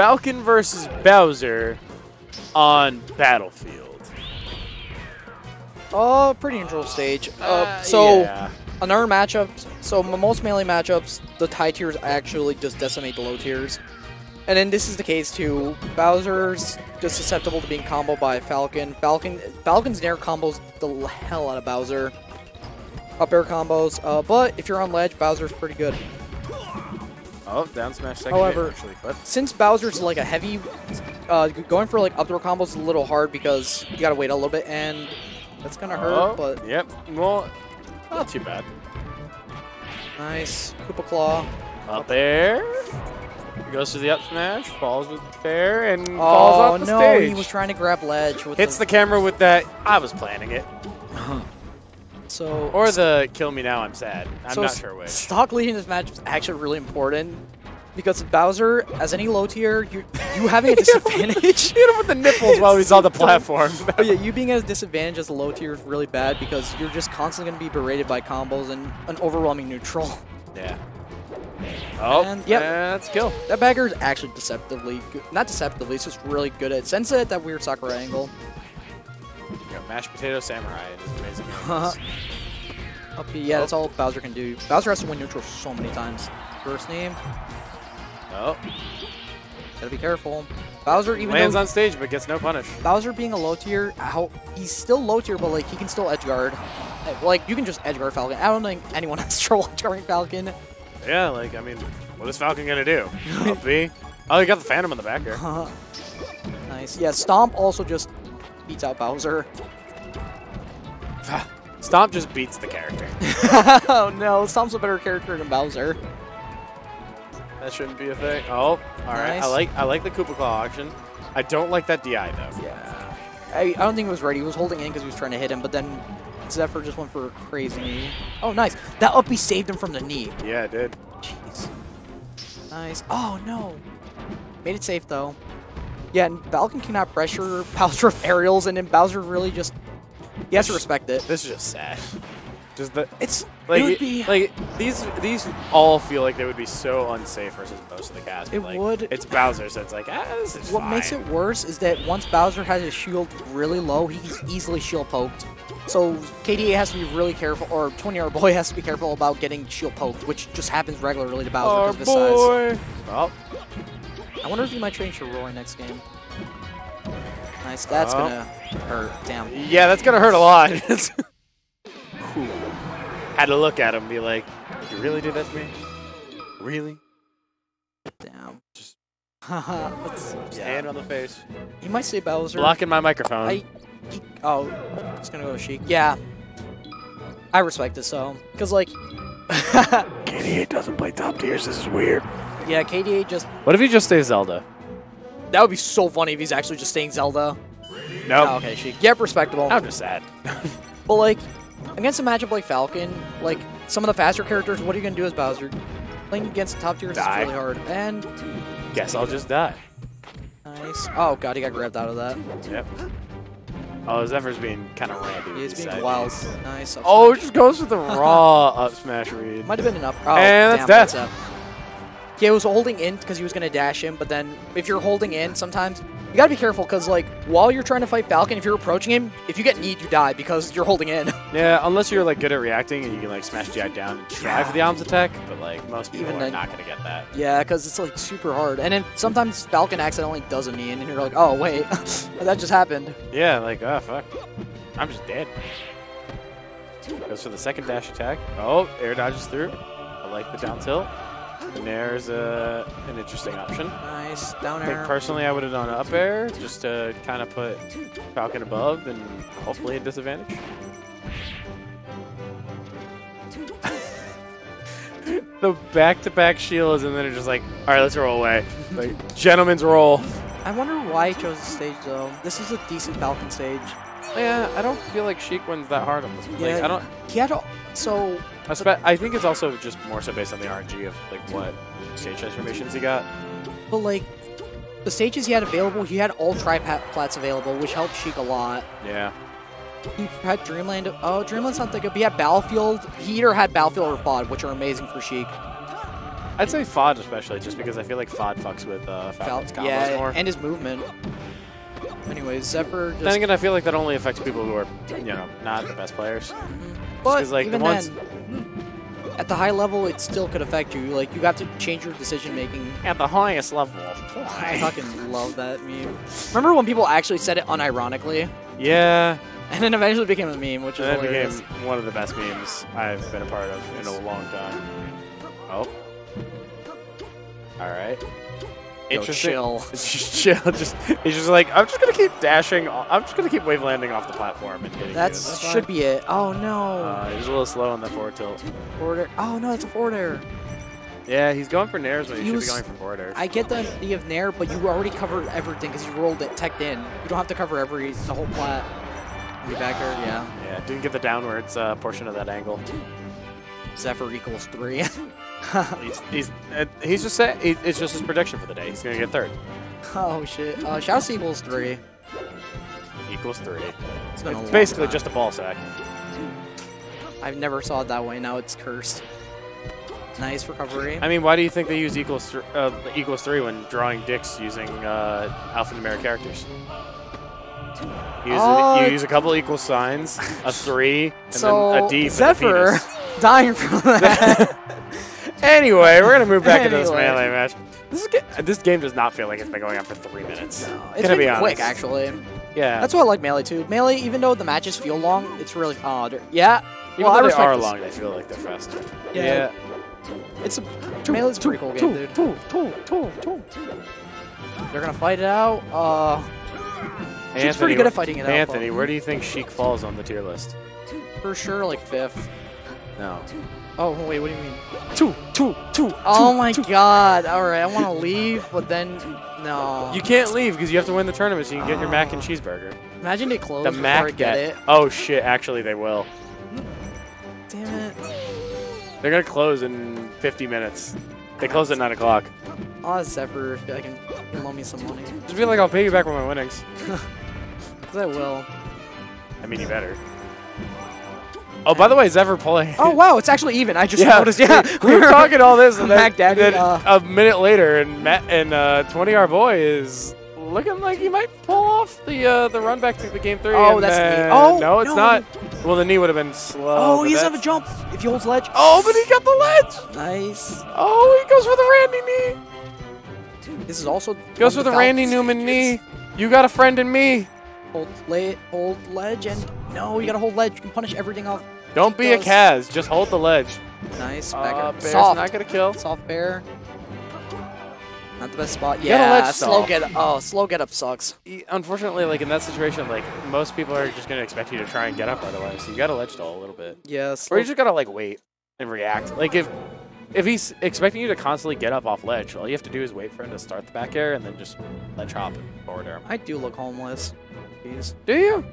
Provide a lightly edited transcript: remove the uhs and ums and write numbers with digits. Falcon versus Bowser on Battlefield. Oh, pretty neutral stage. Another matchup. So most melee matchups, the high tiers actually just decimate the low tiers. And then this is the case too. Bowser's just susceptible to being comboed by Falcon. Falcon's Nair combos the hell out of Bowser. Up air combos. But if you're on ledge, Bowser's pretty good. Oh, down smash second. However, since Bowser's like a heavy, going for like up throw combos is a little hard because you gotta wait a little bit, and that's gonna hurt. But yep, well, not too bad. Nice Koopa Claw. Up there. Goes to the up smash, falls with fair, and falls off the stage. Oh no, he was trying to grab ledge. With hits the camera with that. I was planning it. So or the kill me now, I'm sad. I'm not sure which. Stock leading this match is actually really important because Bowser, as any low tier, you having a disadvantage. You hit him with the nipples while he's on the platform. But yeah, you being at a disadvantage as a low tier is really bad because you're just constantly going to be berated by combos and an overwhelming neutral. Yeah. Oh, and, yep. That's kill. That bagger is actually deceptively good. Not deceptively, it's just really good at sense at that weird Sakura angle. Yo, mashed potato samurai is amazing. Yeah, that's all Bowser can do. Bowser has to win neutral so many times. First name. Oh. Gotta be careful. Bowser even lands on stage but gets no punish. Bowser being a low tier, he's still low tier, but like he can still edgeguard. Like you can just edgeguard Falcon. I don't think anyone has trouble edgeguarding Falcon. Yeah, like I mean, what is Falcon gonna do? Up B. Oh, you got the Phantom in the back there. Nice. Yeah, Stomp also just beats out Bowser. Stomp just beats the character. Oh no, Stomp's a better character than Bowser. That shouldn't be a thing. Oh, all right. Nice. I like the Koopa Claw auction. I don't like that DI though. Yeah. I don't think he was ready. He was holding in because he was trying to hit him, but then Zephyr just went for a crazy knee. Oh, nice. That up B saved him from the knee. Yeah, it did. Jeez. Nice. Oh, no. Made it safe, though. Yeah, and Falcon cannot pressure Bowser with aerials, and then Bowser really just... He has to respect it. This is just sad. Just the... It's... Like, it would be... like these all feel like they would be so unsafe versus most of the cast. It like, would... It's Bowser, so it's like, this is what fine. Makes it worse is that once Bowser has his shield really low, he's easily shield poked. So KDA has to be really careful, or 20OurBoi has to be careful about getting shield poked, which just happens regularly to Bowser because of his size. Well, I wonder if you might change your roar next game. Nice. That's gonna hurt. Damn. Yeah, that's gonna hurt a lot. Cool. Had to look at him, and be like, "Did you really do that to me? Really?" Damn. Just hand on the face. You might say Bowser. Blocking my microphone. Oh, it's gonna go Sheik. Yeah, I respect this though, because like, KDA doesn't play top tiers. This is weird. Yeah, KDA just. What if he just stays Zelda? That would be so funny if he's actually just staying Zelda. No. Oh, okay, Sheik. Yep, respectable. I'm just sad. But like, against a matchup like Falcon, like some of the faster characters, what are you gonna do as Bowser? Playing against top tiers is really hard. And guess I'll just die. Nice. Oh god, he got grabbed out of that. Yep. Oh, Zephyr's being kind of random. He's being wild. Nice. Oh, it just goes with the raw up smash read. Might have been an up. Oh, and that's death. Yeah, it was holding in because he was going to dash him, but then if you're holding in, sometimes you got to be careful because, like, while you're trying to fight Falcon, if you're approaching him, if you get kneed, you die because you're holding in. Yeah, unless you're, like, good at reacting and you can, like, smash DI down and try for the arms attack, but, like, most people are not going to get that. Yeah, because it's, like, super hard. And then sometimes Falcon accidentally does a knee and you're like, oh, wait, that just happened. Yeah, like, oh, fuck. I'm just dead. Goes for the second dash attack. Oh, air dodges through. I like the down tilt. Nair's an interesting option. Nice. Down air. I think personally I would have done up air just to kind of put Falcon above and hopefully a disadvantage. The back-to-back shields and then it's just like, all right, let's roll away. Like, gentlemen's roll. I wonder why he chose this stage, though. This is a decent Falcon stage. Yeah, I don't feel like Sheik wins that hard on this one. Yeah, like, I don't... So... I think it's also just more so based on the RNG of like what stage transformations he got. But like the stages he had available, he had all tri-plats available, which helped Sheik a lot. Yeah. He had Dreamland. Oh, Dreamland's not that good. But he had Battlefield. He either had Battlefield or FOD, which are amazing for Sheik. I'd say Fod especially, just because I feel like Fod fucks with Falcon's combos more. And his movement. Anyways, Zephyr just... Then again, I feel like that only affects people who are, you know, not the best players. But like, even the ones then, at the high level, it still could affect you. Like, you got to change your decision-making. At the highest level. I fucking love that meme. Remember when people actually said it unironically? Yeah. And then eventually became a meme, which is hilarious. It became one of the best memes I've been a part of in a long time. Oh. All right. Interesting. Yo, chill. He's just like, I'm just going to keep dashing. I'm just going to keep wave landing off the platform and hitting That should be it. Oh, no. He's a little slow on the forward tilt. Forward air. Oh, no, that's a forward air. Yeah, he's going for nairs, but he should be going for forward air. I get the idea of nair, but you already covered everything because you rolled it, teched in. You don't have to cover the whole plat. Be back here, yeah. Yeah, didn't get the downwards portion of that angle. Zephyr equals 3. he's just saying, it's just his prediction for the day. He's gonna get third. Oh shit! Shouse equals 3. Equals 3. It's basically just a ball sack. I've never saw it that way. Now it's cursed. Nice recovery. I mean, why do you think they use equals 3 when drawing dicks using alphanumeric characters? You use a couple equal signs, a 3, and so then a D for Zephyr, the penis. Dying from that. Anyway, we're going to move back into this melee match. This game does not feel like it's been going on for 3 minutes. No, it's been quick, actually. Yeah. That's why I like Melee, too. Melee, even though the matches feel long, it's really odd. Yeah. Well, even though they are long, they feel like they're faster. Yeah. It's a... Melee's a pretty cool game, dude. They're going to fight it out. She's pretty good at fighting it out. Anthony, where do you think Sheik falls on the tier list? For sure, like 5th. No. Oh, wait, what do you mean? Oh my god. Alright, I want to leave, but then, no. You can't leave because you have to win the tournament so you can get your mac and cheeseburger. Imagine they close the mac before I get it. Oh shit, actually they will. Damn it. They're going to close in 50 minutes. They close at 9 o'clock. I'll Zephyr if I can loan me some money. Just be like, I'll pay you back with my winnings. Because I will. I mean, you better. Oh, by the way, Zephyr pulling. Oh, wow, it's actually even. I just noticed. Yeah, we were talking all this, and then a minute later, and 20OurBoi is looking like he might pull off the run back to the game 3. Oh, that's neat. Oh, no, it's not. Well, the knee would have been slow. Oh, he doesn't have a jump. If he holds ledge. Oh, but he got the ledge. Nice. Oh, he goes for the Randy knee. This is also goes for the Randy Newman knee. You got a friend in me. Hold ledge and no, you gotta hold ledge. You can punish everything off. Don't be a Kaz. Just hold the ledge. Nice. Bear's not gonna kill. Soft bear. Not the best spot. Yeah. Slow get up sucks. Unfortunately, like in that situation, like most people are just gonna expect you to try and get up right away. So you gotta ledge stall a little bit. Yes. Yeah, or you just gotta like wait and react. Like if he's expecting you to constantly get up off ledge, all you have to do is wait for him to start the back air and then just ledge hop and forward air him. I do look homeless. Jeez. Do you?